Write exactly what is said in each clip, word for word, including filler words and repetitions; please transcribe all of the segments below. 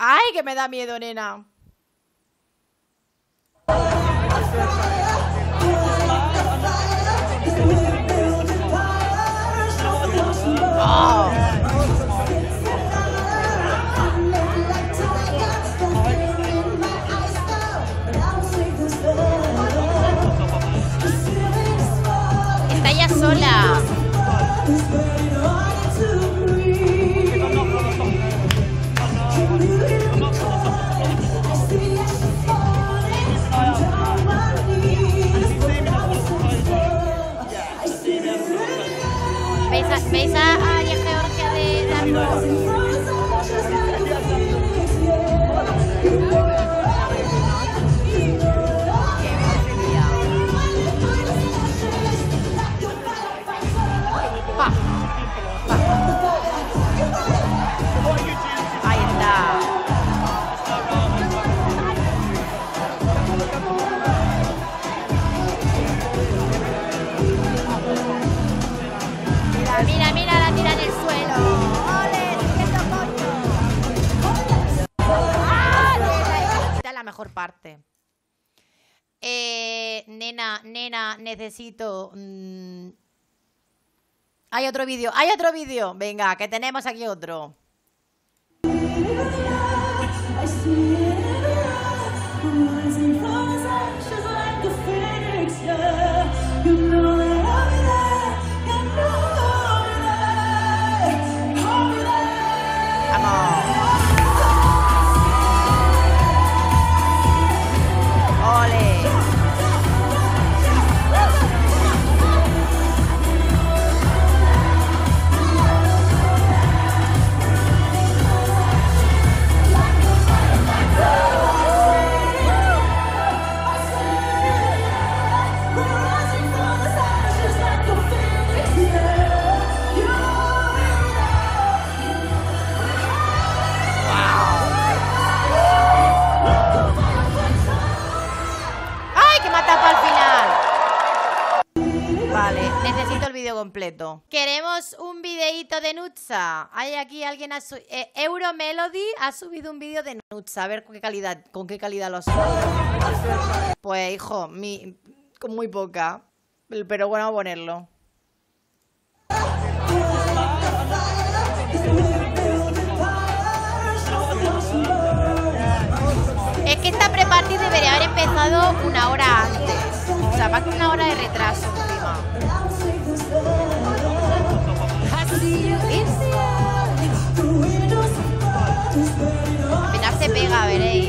¡Ay, que me da miedo, nena! Oh. Está ya sola. ¿Veis a, a Georgia de Dark Horse? Ahí está. Mira, mira, la tira en el suelo. ¡Ole, quieto, coño! ¡Ah! Esta es la mejor parte. Eh, nena, nena, necesito... Mmm... Hay otro vídeo, hay otro vídeo. Venga, que tenemos aquí otro. Completo. Queremos un videíto de Nutsa. Hay aquí alguien ha subido. Eh, Euro Melody ha subido un vídeo de Nutsa. A ver con qué calidad, con qué calidad lo subo. Pues hijo, mi, muy poca. Pero bueno, a ponerlo. Es que esta pre-party debería haber empezado una hora antes. O sea, más que una hora de retraso encima. Apenas se pega, veréis.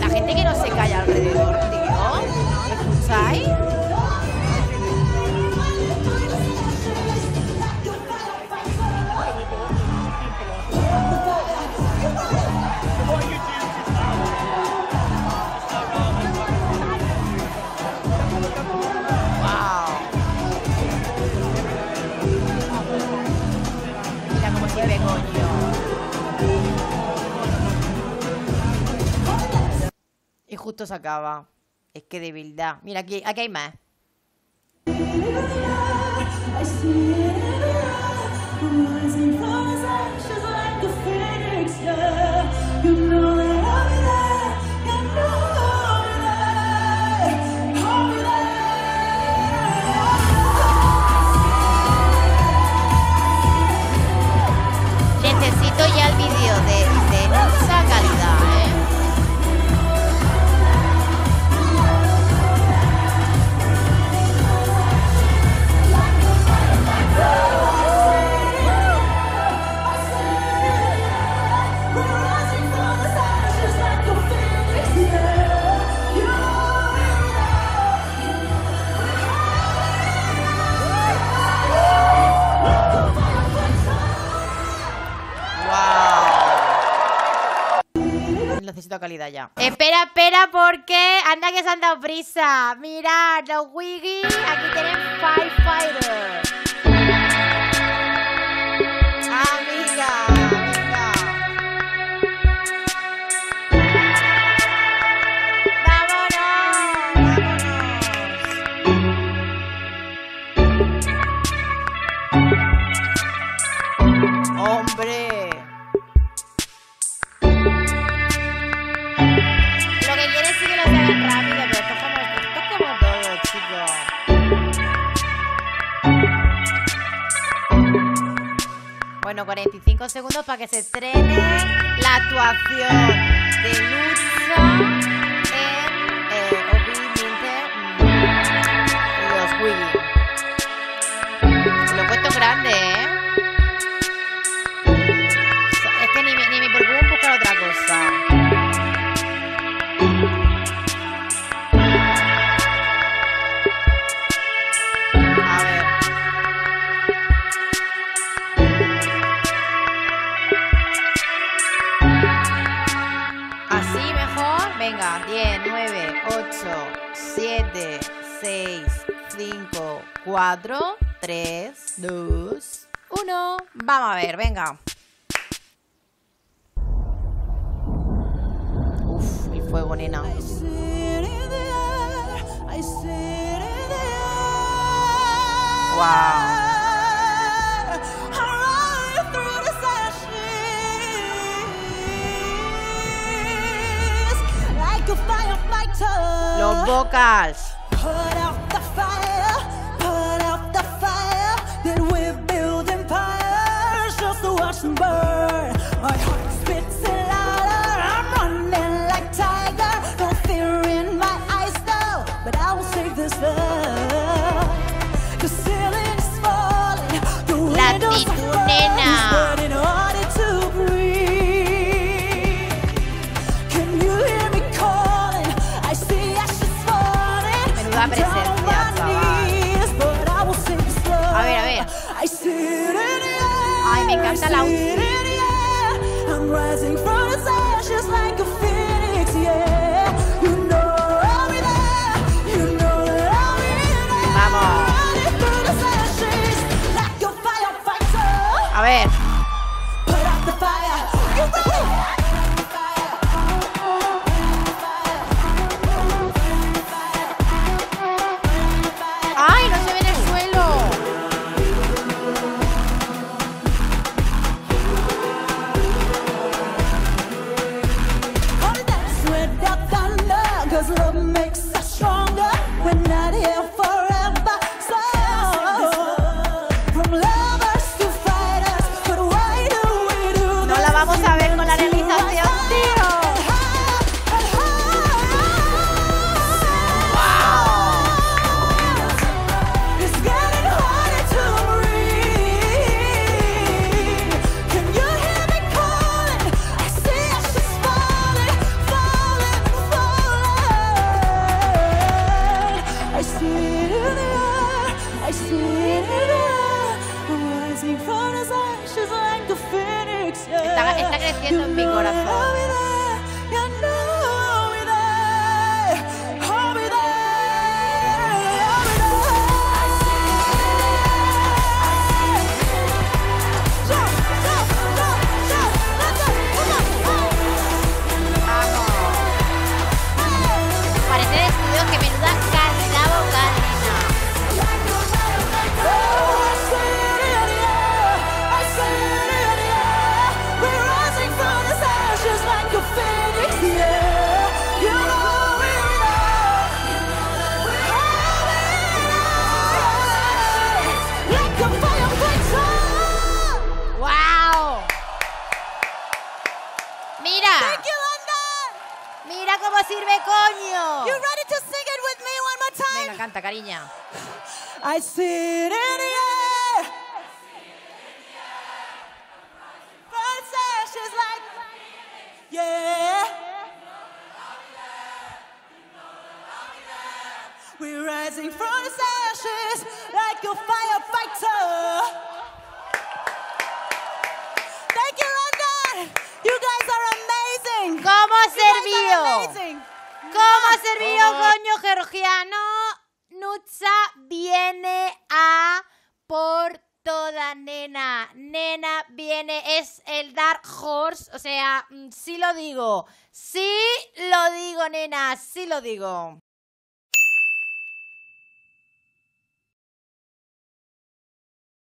La gente que no se calla alrededor, tío. ¿Me escucháis? Y justo se acaba. Es que de verdad. Mira, aquí, aquí hay más. Necesito ya el vídeo de, de esa calidad, ¿eh? Necesito calidad ya. Espera, espera, porque anda que se han dado prisa. Mirad, los Wiggy. Aquí tienen Firefighter. Amiga. hombre. Lo que quiere es que lo hagan rápido, pero esto es como, esto es como todo, chicos. Bueno, cuarenta y cinco segundos para que se estrene la actuación de Nutsa grande, ¿eh? Es que ni me, ni me preocupo buscar otra cosa. A ver. Así mejor. Venga, diez, nueve, ocho, siete, seis, cinco, cuatro, tres, dos, uno. Vamos a ver, venga. Uf, el fuego, nena. Wow. Los vocals. Ay, me encanta la última. Vamos. A ver. Está, está creciendo en mi corazón. Mira cómo sirve, coño. You ready to sing it with me one more time? Venga, canta, cariña. I sit in the air. Burns ashes like yeah. We're rising from the ashes like a firefighter. Thank you, London. You guys are amazing. ¿Cómo ha servido? ¿Cómo ha servido, coño, georgiano? Nutsa viene a por toda, nena. Nena viene, es el Dark Horse. O sea, sí lo digo. Sí lo digo, nena, sí lo digo.